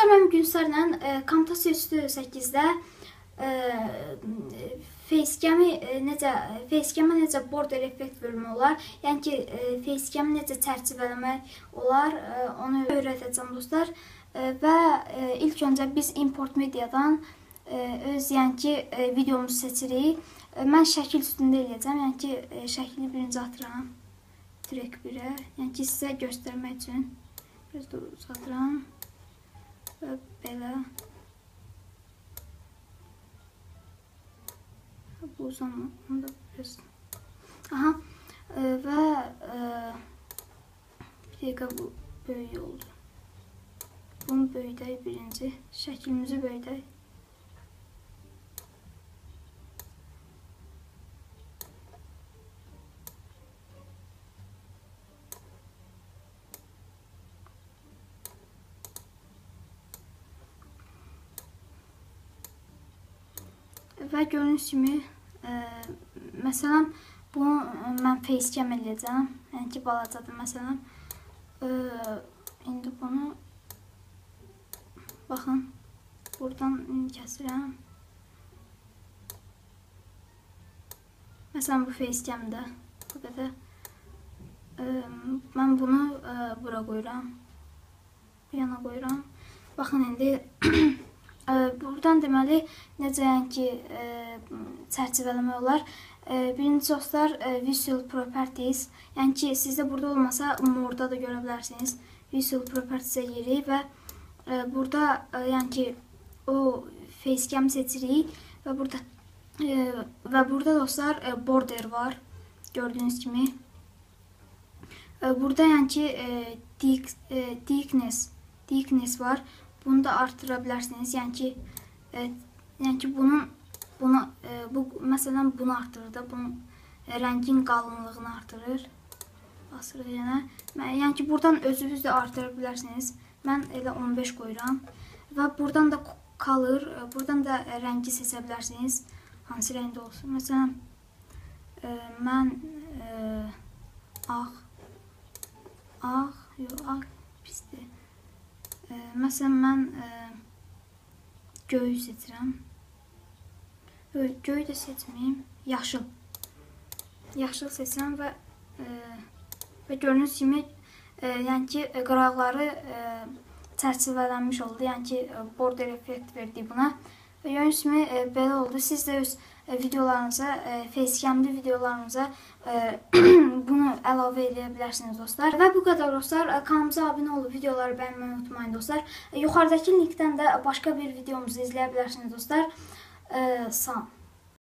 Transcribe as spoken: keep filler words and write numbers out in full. Dostlar, mən Günsərlə Camtasia üç dörd səkkiz-də facecam-i necə facecam-a necə border effekt vermək olar, yəni ki facecam-i necə çərçivələmək olar, onu öyrətəcəm dostlar. Və ilk öncə biz import mediadan öz yəni ki videomuzu seçirik. Mən şəkil üstündə eləyəcəm, yəni ki şəkili birinci atıram direkt birə, yəni ki sizə göstərmək üçün biraz da uzatıram. Və belə bu uzanma, onu da biraz aha, və bir dəqiqə bu böyük oldu, bunu böyüdək, birinci şəklimizi böyüdək. Və gördüyünüz kimi, məsələn, bunu mən facecam eləyəcəm, yəni ki, balacadır, məsələn. İndi bunu, baxın, buradan kəsirəm. Məsələn, bu facecamda, bu qədər. Mən bunu bura qoyuram, bu yana qoyuram. Baxın, indi buradan deməli, necə yəni ki, çərçivələmək olar. Birinci dostlar, Visual Properties. Yəni ki, sizdə burada olmasa, More'da da görə bilərsiniz. Visual Properties-ə giririk və burada, yəni ki, o facecam seçirik. Və burada dostlar, Border var, gördüyünüz kimi. Burada, yəni ki, Thickness var. Bunu da artıra bilərsiniz, yəni ki, yəni ki, bunun, bunu, bu, məsələn, bunu artırır da, bunun rəngin qalınlığını artırır, basırıq yenə. Yəni ki, buradan özünüz də artıra bilərsiniz, mən elə on beş qoyuram və buradan da qalır, buradan da rəngi seçə bilərsiniz, hansı rəngdə olsun. Məsələn, mən ağ, ağ, yox, ağ pisdir. Məsələn, mən göyü seçirəm, göyü də seçməyim, yaşıl, yaşıl seçirəm və gördüyünüz kimi, yəni ki, qıraqları çərçivələnmiş oldu, yəni ki, border effekt verdi buna. Və gördüyünüz kimi, belə oldu. Siz də öz videolarınıza, facecamlı videolarınıza bunu əlavə edə bilərsiniz dostlar. Və bu qədər dostlar, kanalımıza abunə olub videoları bəyənməyi unutmayın dostlar. Yuxarıdakı linkdən də başqa bir videomuzu izləyə bilərsiniz dostlar. Salam.